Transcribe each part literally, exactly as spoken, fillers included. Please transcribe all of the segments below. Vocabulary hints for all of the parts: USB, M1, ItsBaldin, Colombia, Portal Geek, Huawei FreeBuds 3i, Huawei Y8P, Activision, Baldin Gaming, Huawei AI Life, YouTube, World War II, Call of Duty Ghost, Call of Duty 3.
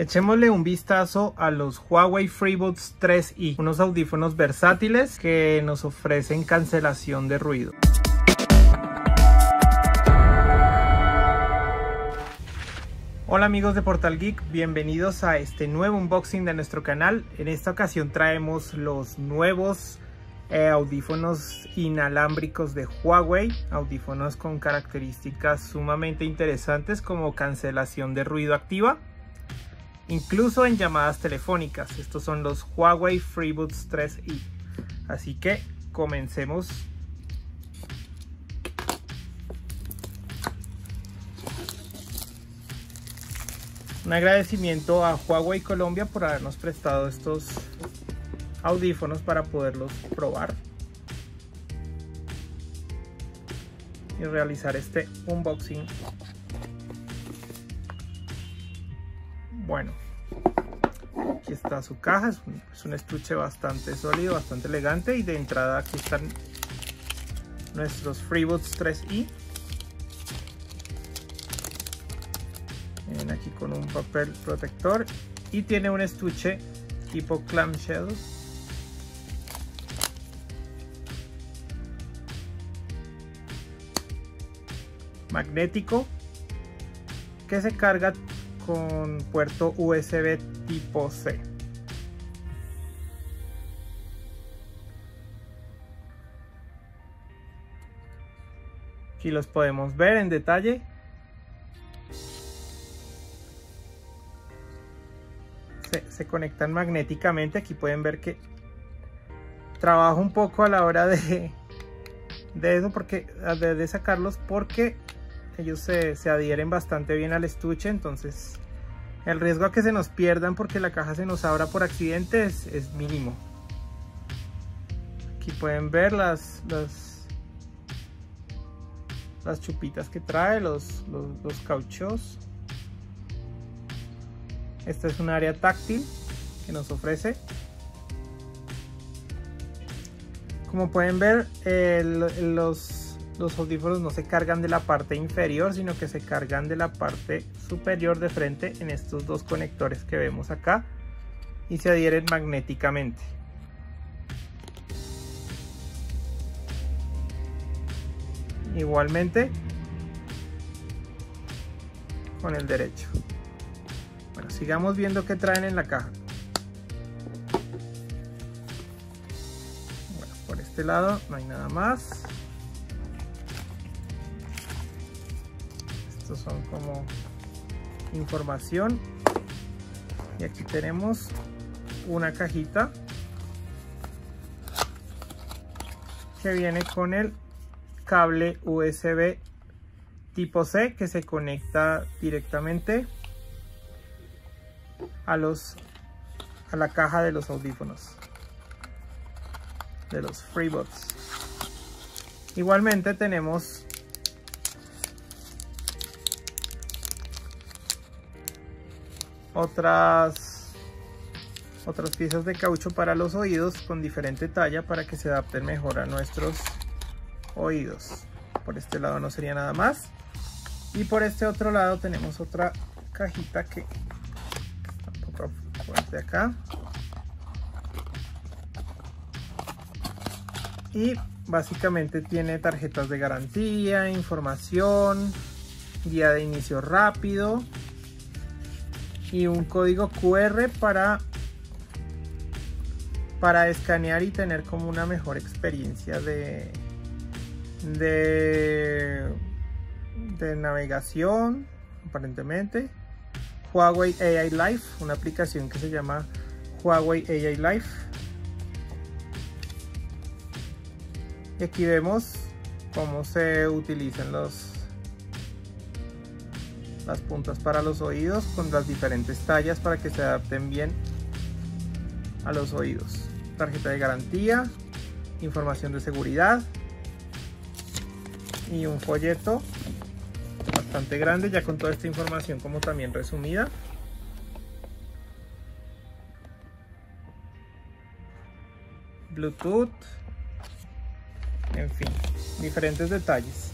Echémosle un vistazo a los Huawei FreeBuds tres i, unos audífonos versátiles que nos ofrecen cancelación de ruido. Hola amigos de Portal Geek, bienvenidos a este nuevo unboxing de nuestro canal. En esta ocasión traemos los nuevos Eh, audífonos inalámbricos de Huawei, audífonos con características sumamente interesantes como cancelación de ruido activa, incluso en llamadas telefónicas. Estos son los Huawei FreeBuds tres i, así que comencemos. Un agradecimiento a Huawei Colombia por habernos prestado estos audífonos para poderlos probar y realizar este unboxing. Bueno, aquí está su caja, es un, es un estuche bastante sólido, bastante elegante, y de entrada aquí están nuestros FreeBuds tres i. Vienen aquí con un papel protector y tiene un estuche tipo clamshell. Magnético que se carga con puerto U S B tipo C. Aquí los podemos ver en detalle. Se, se conectan magnéticamente. Aquí pueden ver que trabajo un poco a la hora de, de eso porque de, de sacarlos, porque ellos se, se adhieren bastante bien al estuche, entonces el riesgo a que se nos pierdan porque la caja se nos abra por accidente es, es mínimo. Aquí pueden ver las, las, las chupitas que trae, los, los, los cauchos. Esta es un área táctil que nos ofrece. Como pueden ver, el, los Los audífonos no se cargan de la parte inferior, sino que se cargan de la parte superior de frente en estos dos conectores que vemos acá y se adhieren magnéticamente. Igualmente con el derecho. Bueno, sigamos viendo qué traen en la caja. Bueno, por este lado no hay nada más. Son como información y aquí tenemos una cajita que viene con el cable U S B tipo C que se conecta directamente a los a la caja de los audífonos de los FreeBuds. Igualmente tenemos Otras, otras piezas de caucho para los oídos con diferente talla para que se adapten mejor a nuestros oídos. Por este lado no sería nada más. Y por este otro lado tenemos otra cajita que tampoco fuerte acá. Y básicamente tiene tarjetas de garantía, información, guía de inicio rápido y un código Q R para, para escanear y tener como una mejor experiencia de, de, de navegación, aparentemente. Huawei A I Life, una aplicación que se llama Huawei A I Life. Y aquí vemos cómo se utilizan los... las puntas para los oídos con las diferentes tallas para que se adapten bien a los oídos. Tarjeta de garantía, información de seguridad y un folleto bastante grande ya con toda esta información como también resumida. Bluetooth, en fin, diferentes detalles.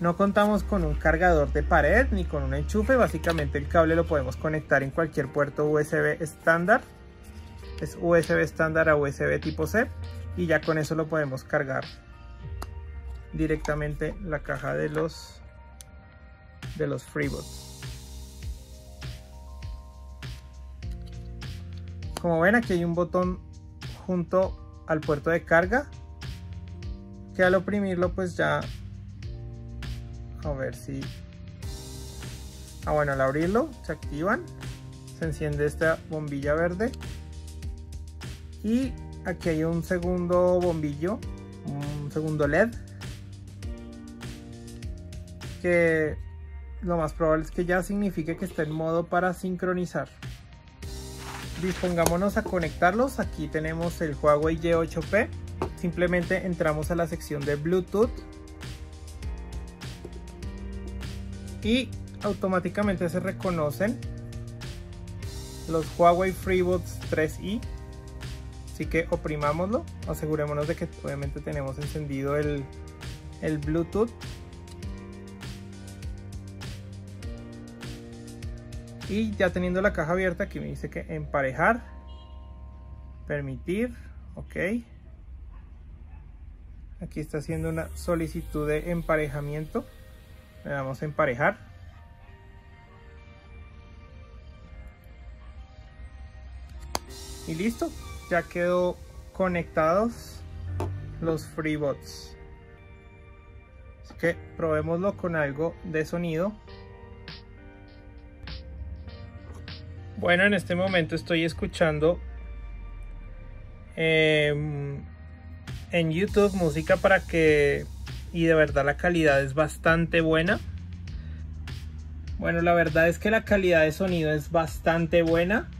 No contamos con un cargador de pared ni con un enchufe, básicamente el cable lo podemos conectar en cualquier puerto U S B estándar. Es U S B estándar a U S B tipo C y ya con eso lo podemos cargar directamente la caja de los de los FreeBuds. Como ven, aquí hay un botón junto al puerto de carga que al oprimirlo pues ya, a ver si, ah bueno, al abrirlo se activan, se enciende esta bombilla verde y aquí hay un segundo bombillo, un segundo L E D que lo más probable es que ya signifique que está en modo para sincronizar. Dispongámonos a conectarlos. Aquí tenemos el Huawei Y ocho P, simplemente entramos a la sección de Bluetooth y automáticamente se reconocen los Huawei FreeBuds tres i, así que oprimámoslo, asegurémonos de que obviamente tenemos encendido el, el Bluetooth y ya teniendo la caja abierta aquí me dice que emparejar, permitir, ok, aquí está haciendo una solicitud de emparejamiento, le damos a emparejar y listo, ya quedó conectados los FreeBuds. Así que probémoslo con algo de sonido. Bueno, en este momento estoy escuchando eh, en YouTube música para que... y de verdad la calidad es bastante buena. Bueno, la verdad es que la calidad de sonido es bastante buena.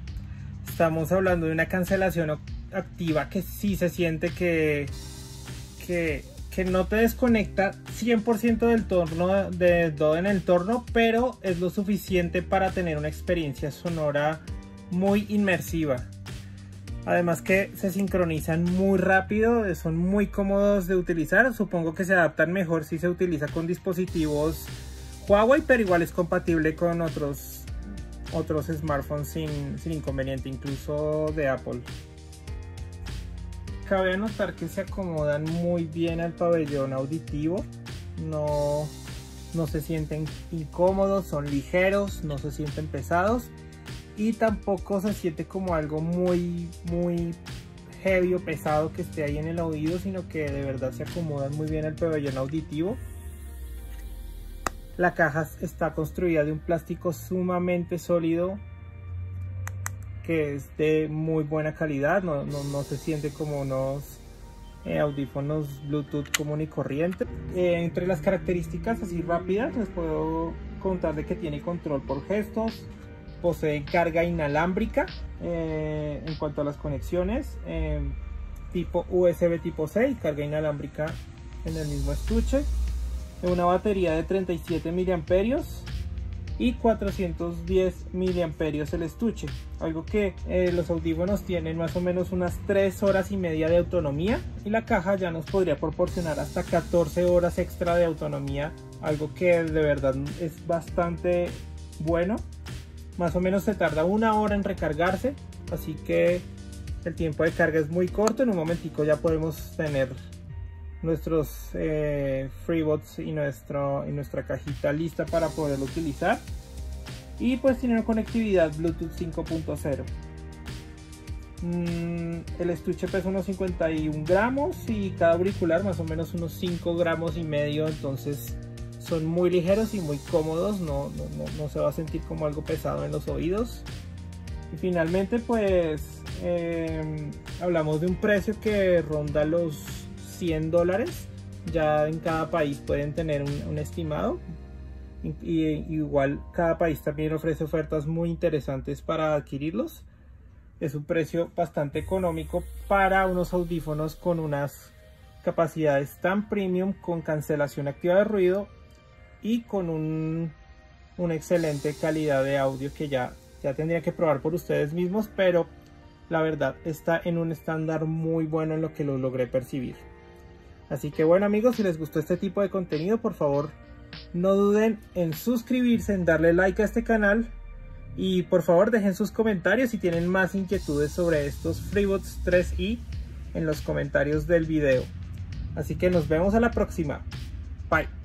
Estamos hablando de una cancelación activa que sí se siente que, que, que no te desconecta cien por ciento del torno, de todo en el entorno, pero es lo suficiente para tener una experiencia sonora muy inmersiva. Además que se sincronizan muy rápido, son muy cómodos de utilizar. Supongo que se adaptan mejor si se utiliza con dispositivos Huawei, pero igual es compatible con otros otros smartphones sin, sin inconveniente, incluso de Apple. Cabe anotar que se acomodan muy bien al pabellón auditivo, no, no se sienten incómodos, son ligeros, no se sienten pesados y tampoco se siente como algo muy, muy heavy o pesado que esté ahí en el oído, sino que de verdad se acomodan muy bien al pabellón auditivo. La caja está construida de un plástico sumamente sólido que es de muy buena calidad, no, no, no se siente como unos eh, audífonos Bluetooth común y corriente. Eh, entre las características así rápidas les puedo contar de que tiene control por gestos, posee carga inalámbrica eh, en cuanto a las conexiones, eh, tipo U S B tipo C y carga inalámbrica en el mismo estuche. Una batería de treinta y siete miliamperios hora y cuatrocientos diez miliamperios hora el estuche, algo que eh, los audífonos tienen más o menos unas tres horas y media de autonomía y la caja ya nos podría proporcionar hasta catorce horas extra de autonomía, algo que de verdad es bastante bueno. Más o menos se tarda una hora en recargarse, así que el tiempo de carga es muy corto, en un momentico ya podemos tener nuestros eh, FreeBuds y, nuestro, y nuestra cajita lista para poderlo utilizar. Y pues tiene una conectividad Bluetooth cinco punto cero. mm, El estuche pesa unos cincuenta y un gramos y cada auricular más o menos unos cinco gramos y medio. Entonces son muy ligeros y muy cómodos, no, no, no, no se va a sentir como algo pesado en los oídos. Y finalmente pues eh, hablamos de un precio que ronda los cien dólares, ya en cada país pueden tener un, un estimado y, y igual cada país también ofrece ofertas muy interesantes para adquirirlos. Es un precio bastante económico para unos audífonos con unas capacidades tan premium, con cancelación activa de ruido y con un, una excelente calidad de audio que ya, ya tendría que probar por ustedes mismos, pero la verdad está en un estándar muy bueno en lo que lo logré percibir. Así que bueno amigos, si les gustó este tipo de contenido, por favor No duden en suscribirse, en darle like a este canal y por favor dejen sus comentarios si tienen más inquietudes sobre estos FreeBuds tres i en los comentarios del video. Así que nos vemos a la próxima. Bye.